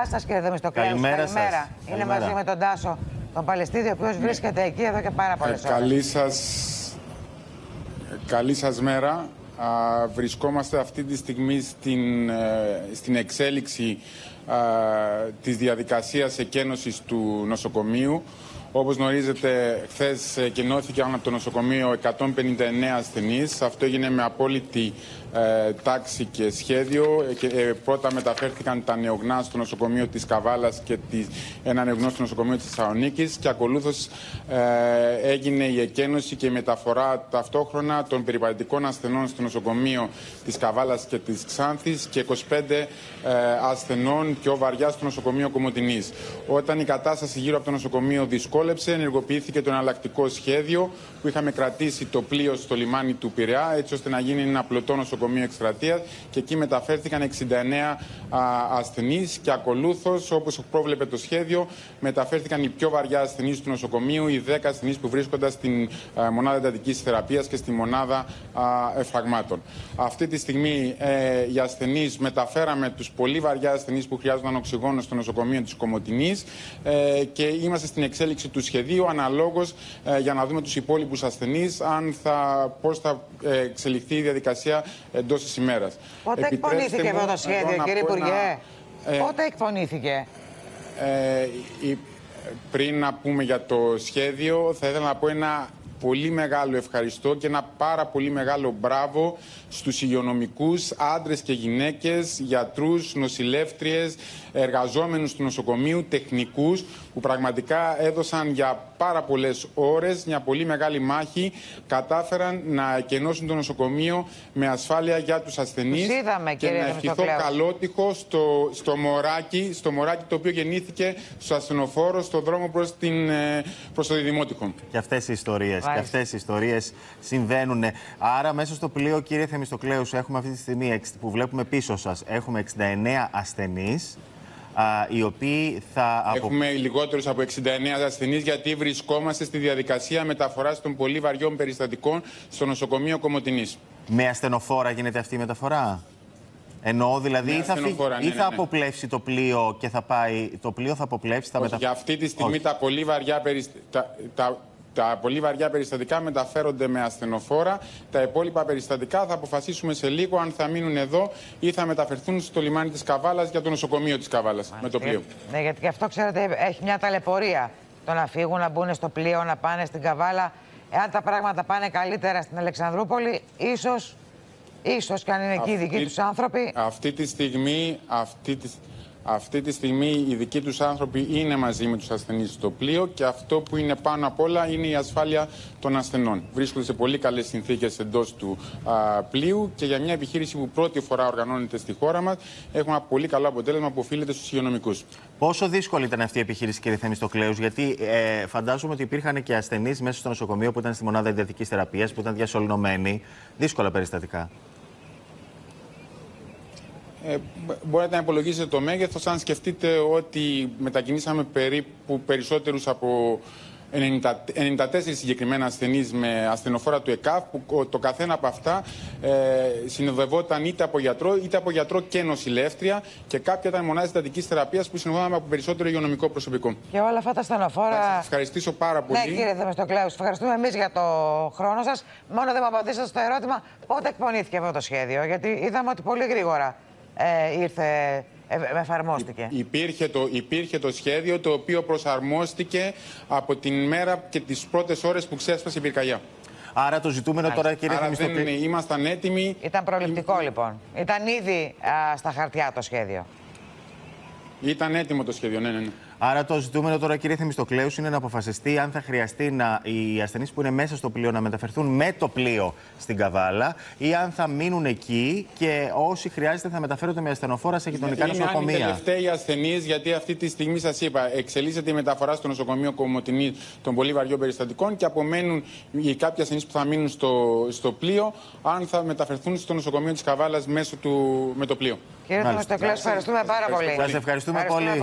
Γεια σας, κύριε Θεμιστοκλή. Καλημέρα σας. Είναι μαζί με τον Τάσο, τον Παλαιστίνιο, ο οποίος βρίσκεται εκεί εδώ και πάρα πολλές ώρες. Καλή σας μέρα. Βρισκόμαστε αυτή τη στιγμή στην εξέλιξη της διαδικασίας εκένωσης του νοσοκομείου. Όπως γνωρίζετε, χθες εκενώθηκαν από το νοσοκομείο 159 ασθενείς. Αυτό έγινε με απόλυτη τάξη και σχέδιο. Πρώτα μεταφέρθηκαν τα νεογνά στο νοσοκομείο της Καβάλας και ένα νεογνώ στο νοσοκομείο της Θεσσαλονίκης και ακολούθως έγινε η εκένωση και η μεταφορά ταυτόχρονα των περιπατητικών ασθενών στο νοσοκομείο της Καβάλας και της Ξάνθης και 25 ασθενών πιο βαριά στο νοσοκομείο Κομοτηνής. Όταν η κατάσταση γύρω από το νοσοκομείο δυσκόλεψε, ενεργοποιήθηκε το εναλλακτικό σχέδιο που είχαμε κρατήσει το πλοίο στο λιμάνι του Πειραιά, έτσι ώστε να γίνει ένα πλωτό νοσοκομείο εκστρατείας και εκεί μεταφέρθηκαν 69 ασθενείς και ακολούθως, όπως πρόβλεπε το σχέδιο, μεταφέρθηκαν οι πιο βαριά ασθενείς του νοσοκομείου, οι 10 ασθενείς που βρίσκονταν στην μονάδα εντατικής θεραπείας και στη μονάδα εφραγμάτων. Αυτή τη στιγμή οι ασθενείς μεταφέραμε τους πολύ βαριά ασθενείς που χρειάζονταν οξυγόνο στο νοσοκομείο της Κομοτηνής και είμαστε στην εξέλιξη του σχεδίου αναλόγως για να δούμε τους υπόλοιπους ασθενείς πώς θα εξελιχθεί η διαδικασία εντός της ημέρας. Πότε εκπονήθηκε αυτό το σχέδιο, κύριε Υπουργέ? Πότε εκπονήθηκε? Πριν να πούμε για το σχέδιο, θα ήθελα να πω ένα πολύ μεγάλο ευχαριστώ και ένα πάρα πολύ μεγάλο μπράβο στους υγειονομικούς, άντρες και γυναίκες, γιατρούς, νοσηλεύτριες, εργαζόμενους του νοσοκομείου, τεχνικούς, που πραγματικά έδωσαν για πάρα πολλές ώρες μια πολύ μεγάλη μάχη. Κατάφεραν να εκενώσουν το νοσοκομείο με ασφάλεια για τους ασθενείς. Είδαμε, και να ευχηθώ καλό τύχο στο μωράκι το οποίο γεννήθηκε στο ασθενοφόρο, στο δρόμο προς το Διδυμότειχο. Και αυτές οι ιστορίες. Και αυτές οι ιστορίες συμβαίνουν. Άρα, μέσα στο πλοίο, κύριε Θεμιστοκλέου, έχουμε αυτή τη στιγμή που βλέπουμε πίσω σας, έχουμε 69 ασθενείς. Οι οποίοι θα... Έχουμε λιγότερους από 69 ασθενείς, γιατί βρισκόμαστε στη διαδικασία μεταφοράς των πολύ βαριών περιστατικών στο νοσοκομείο Κομοτηνής. Με ασθενοφόρα γίνεται αυτή η μεταφορά? Εννοώ δηλαδή, ή θα αποπλέψει το πλοίο και θα πάει. Το πλοίο θα αποπλέψει, θα μεταφέρει. Για αυτή τη στιγμή τα πολύ βαριά περιστατικά μεταφέρονται με ασθενοφόρα. Τα υπόλοιπα περιστατικά θα αποφασίσουμε σε λίγο αν θα μείνουν εδώ ή θα μεταφερθούν στο λιμάνι της Καβάλας για το νοσοκομείο της Καβάλας. Μάλιστα. Με το πλοίο. Ναι, γιατί και αυτό, ξέρετε, έχει μια ταλαιπωρία. Το να φύγουν, να μπουν στο πλοίο, να πάνε στην Καβάλα. Εάν τα πράγματα πάνε καλύτερα στην Αλεξανδρούπολη, ίσως και αν είναι εκεί οι δικοί τους άνθρωποι. Αυτή τη στιγμή οι δικοί τους άνθρωποι είναι μαζί με τους ασθενείς στο πλοίο και αυτό που είναι πάνω απ' όλα είναι η ασφάλεια των ασθενών. Βρίσκονται σε πολύ καλές συνθήκες εντός του πλοίου και για μια επιχείρηση που πρώτη φορά οργανώνεται στη χώρα μας έχουμε ένα πολύ καλό αποτέλεσμα που οφείλεται στους υγειονομικούς. Πόσο δύσκολη ήταν αυτή η επιχείρηση, κύριε Θεμιστοκλέου, γιατί φαντάζομαι ότι υπήρχαν και ασθενείς μέσα στο νοσοκομείο που ήταν στη μονάδα εντατικής θεραπείας, που ήταν διασωληνωμένοι. Δύσκολα περιστατικά. Μπορείτε να υπολογίσετε το μέγεθος αν σκεφτείτε ότι μετακινήσαμε περίπου περισσότερους από 94 συγκεκριμένα ασθενείς με ασθενοφόρα του ΕΚΑΒ, που το καθένα από αυτά συνοδευόταν είτε από γιατρό και νοσηλεύτρια και κάποια ήταν μονάδες εντατικής θεραπείας που συνοδεύαμε από περισσότερο υγειονομικό προσωπικό. Και όλα αυτά τα ασθενοφόρα. Θα σας ευχαριστήσω πάρα πολύ. Ναι, κύριε Θεμιστοκλέου, σας ευχαριστούμε εμείς για το χρόνο σας. Μόνο δεν μου απαντήσατε στο ερώτημα πότε εκπονήθηκε αυτό το σχέδιο, γιατί είδαμε ότι πολύ γρήγορα εφαρμόστηκε. Υπήρχε το σχέδιο, το οποίο προσαρμόστηκε από την μέρα και τις πρώτες ώρες που ξέσπασε η πυρκαγιά. Άρα το ζητούμενο τώρα, κύριε Θεμιστοκλέου... Ήμασταν έτοιμοι... Ήταν προληπτικό λοιπόν. Ήταν ήδη στα χαρτιά το σχέδιο. Ήταν έτοιμο το σχέδιο, ναι. Άρα το ζητούμενο τώρα, κύριε Θεμιστοκλέου, είναι να αποφασιστεί αν θα χρειαστεί οι ασθενείς που είναι μέσα στο πλοίο να μεταφερθούν με το πλοίο στην Καβάλα ή αν θα μείνουν εκεί και όσοι χρειάζεται θα μεταφέρονται με ασθενοφόρα σε γειτονικά νοσοκομεία. Είναι τελευταίοι ασθενείς, γιατί αυτή τη στιγμή σας είπα, εξελίσσεται η μεταφορά στο νοσοκομείο Κομοτηνή των πολύ βαριών περιστατικών και απομένουν οι κάποιοι ασθενείς που θα μείνουν στο πλοίο, αν θα μεταφερθούν στο νοσοκομείο της Καβάλας με το πλοίο. Κύριε Θεμιστοκλέου, ευχαριστούμε πάρα πολύ. Σας ευχαριστούμε πολύ.